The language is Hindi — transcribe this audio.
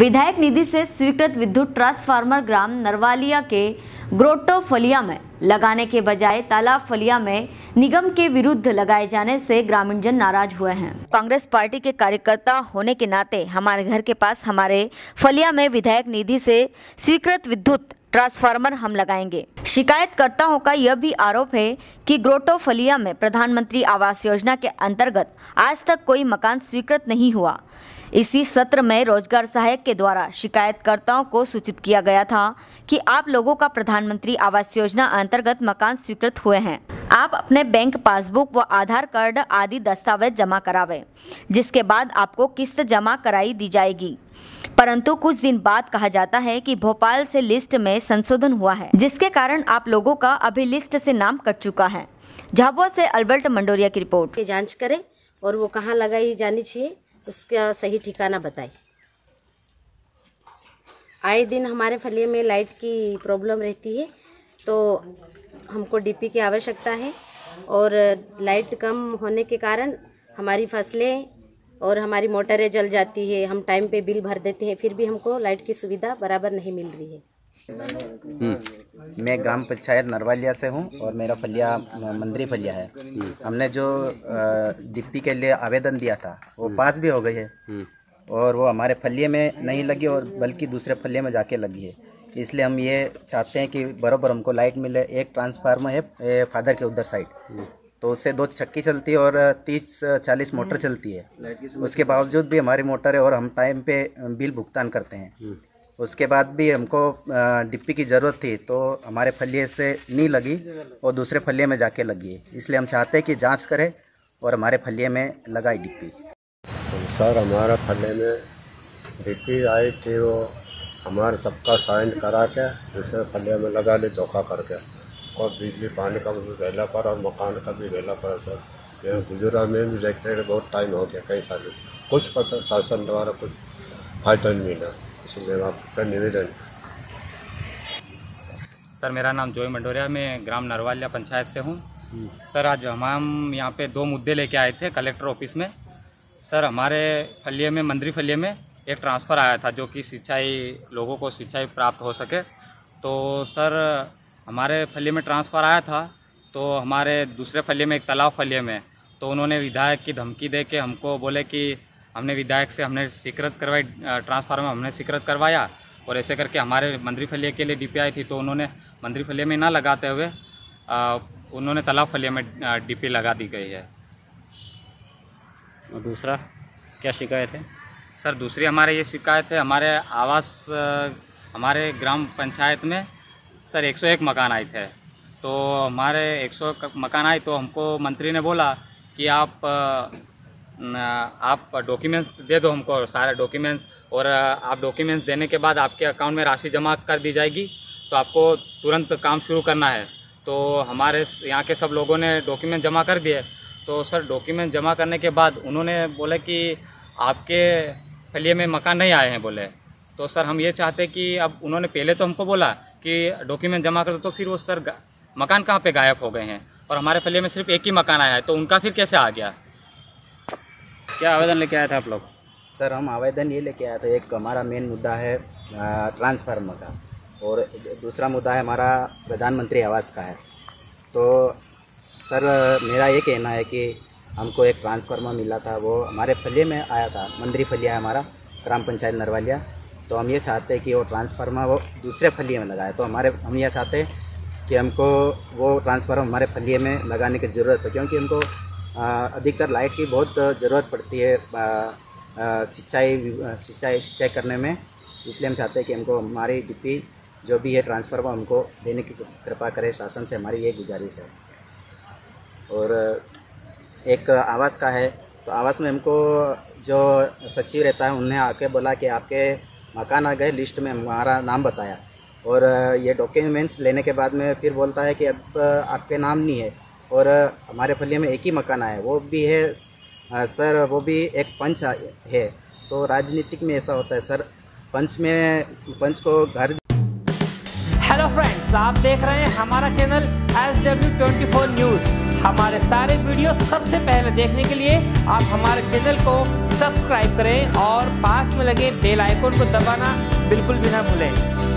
विधायक निधि से स्वीकृत विद्युत ट्रांसफार्मर ग्राम नरवालिया के ग्रोटो फलिया में लगाने के बजाय तालाब फलिया में निगम के विरुद्ध लगाए जाने से ग्रामीणजन नाराज हुए हैं। कांग्रेस पार्टी के कार्यकर्ता होने के नाते हमारे घर के पास हमारे फलिया में विधायक निधि से स्वीकृत विद्युत ट्रांसफार्मर हम लगाएंगे। शिकायतकर्ताओं का यह भी आरोप है कि ग्रोटो फलिया में प्रधानमंत्री आवास योजना के अंतर्गत आज तक कोई मकान स्वीकृत नहीं हुआ। इसी सत्र में रोजगार सहायक के द्वारा शिकायतकर्ताओं को सूचित किया गया था कि आप लोगों का प्रधानमंत्री आवास योजना अंतर्गत मकान स्वीकृत हुए हैं, आप अपने बैंक पासबुक व आधार कार्ड आदि दस्तावेज जमा करावें, जिसके बाद आपको किस्त जमा कराई दी जाएगी। परंतु कुछ दिन बाद कहा जाता है कि भोपाल से लिस्ट में संशोधन हुआ है, जिसके कारण आप लोगों का अभी लिस्ट से नाम कट चुका है। झाबुआ से अल्बर्ट मंडोरिया की रिपोर्ट। जांच करें और वो कहाँ लगाई जानी चाहिए उसका सही ठिकाना बताएं। आए दिन हमारे फलिया में लाइट की प्रॉब्लम रहती है, तो हमको डीपी की आवश्यकता है और लाइट कम होने के कारण हमारी फसलें और हमारी मोटरें जल जाती है। हम टाइम पे बिल भर देते हैं, फिर भी हमको लाइट की सुविधा बराबर नहीं मिल रही है। मैं ग्राम पंचायत नरवालिया से हूं और मेरा फलिया मंद्री फलिया है। हमने जो डीपी के लिए आवेदन दिया था वो पास भी हो गई है और वो हमारे फलिया में नहीं लगी और बल्कि दूसरे फलिया में जाके लगी है। इसलिए हम ये चाहते हैं कि बराबर हमको लाइट मिले। एक ट्रांसफार्मर है फादर के उधर साइड, तो उससे 2 चक्की चलती है और 30-40 मोटर चलती है। उसके बावजूद भी हमारी मोटर है और हम टाइम पे बिल भुगतान करते हैं। उसके बाद भी हमको डिप्पी की ज़रूरत थी, तो हमारे फलिये से नहीं लगी और दूसरे फलिये में जाके लगी है। इसलिए हम चाहते हैं कि जांच करें और हमारे फलिये में लगाए डिप्पी। सर, हमारा फलिये में डिप्पी आई थी, वो हमारे सबका साइन करा के दूसरे फलिया में लगा ले धोखा करके, और बिजली पानी का भी वेला पर और मकान का भी वेला पर। सर, यह गुजरा में भी देखते हुए बहुत टाइम हो गया, कई साल कुछ पता शासन द्वारा कुछ फायदा नहीं मिला। इसलिए आपसे निवेदन। सर, मेरा नाम जॉय मंडोरिया, मैं ग्राम नरवालिया पंचायत से हूँ। सर, आज हम यहाँ पे 2 मुद्दे लेके आए थे कलेक्टर ऑफिस में। सर, हमारे फलिया में मंद्री फलिया में एक ट्रांसफ़र आया था जो कि सिंचाई लोगों को सिंचाई प्राप्त हो सके। तो सर, हमारे फलिया में ट्रांसफ़र आया था, तो हमारे दूसरे फलिया में एक तालाब फलिया में, तो उन्होंने विधायक की धमकी दे के हमको बोले कि हमने विधायक से हमने स्वीकृत करवाई ट्रांसफार्मर, हमने स्वीकृत करवाया और ऐसे करके हमारे मंद्री फलिया के लिए डीपी आई थी, तो उन्होंने मंद्री फलिया में ना लगाते हुए उन्होंने तालाब फलिया में डीपी लगा दी गई है। और दूसरा क्या शिकायत है? सर, दूसरी हमारे ये शिकायत है, हमारे आवास हमारे ग्राम पंचायत में सर 101 मकान आए थे, तो हमारे 100 मकान आए, तो हमको मंत्री ने बोला कि आप डॉक्यूमेंट्स दे दो हमको सारे डॉक्यूमेंट्स, और आप डॉक्यूमेंट्स देने के बाद आपके अकाउंट में राशि जमा कर दी जाएगी, तो आपको तुरंत काम शुरू करना है। तो हमारे यहाँ के सब लोगों ने डॉक्यूमेंट जमा कर दिए। तो सर, डॉक्यूमेंट जमा करने के बाद उन्होंने बोला कि आपके फलिया में मकान नहीं आए हैं बोले। तो सर, हम ये चाहते कि अब उन्होंने पहले तो हमको बोला कि डॉक्यूमेंट जमा कर दो, तो फिर वो सर मकान कहाँ पे गायब हो गए हैं और हमारे फलिया में सिर्फ एक ही मकान आया है, तो उनका फिर कैसे आ गया? क्या आवेदन लेके आया था आप लोग? सर, हम आवेदन ये लेके आया था, एक हमारा मेन मुद्दा है ट्रांसफार्मर का और दूसरा मुद्दा है हमारा प्रधानमंत्री आवास का है। तो सर, मेरा ये कहना है कि हमको एक ट्रांसफार्मर मिला था, वो हमारे फलिया में आया था, मंद्री फलिया है हमारा ग्राम पंचायत नरवालिया। तो हम ये चाहते हैं कि वो ट्रांसफार्मर वो दूसरे फलिया में लगाए, तो हम ये चाहते हैं कि हमको वो ट्रांसफार्मर हमारे फलिया में लगाने की ज़रूरत है, क्योंकि हमको अधिकतर लाइट की बहुत ज़रूरत पड़ती है सिंचाई करने में। इसलिए हम चाहते हैं कि हमको हमारी डीपी जो भी है ट्रांसफार्मर हमको देने की कृपा करे, शासन से हमारी ये गुजारिश है। और एक आवास का है, तो आवास में हमको जो सचिव रहता है उन्हें आके बोला कि आपके मकान आ गए लिस्ट में, हमारा नाम बताया और ये डॉक्यूमेंट्स लेने के बाद में फिर बोलता है कि अब आपके नाम नहीं है। और हमारे फलिया में एक ही मकान आया, वो भी है सर, वो भी एक पंच है। तो राजनीतिक में ऐसा होता है सर, पंच को घर। हेलो फ्रेंड्स, आप देख रहे हैं हमारा चैनल SW 24 न्यूज़। हमारे सारे वीडियो सबसे पहले देखने के लिए आप हमारे चैनल को सब्सक्राइब करें और पास में लगे बेल आइकन को दबाना बिल्कुल भी ना भूलें।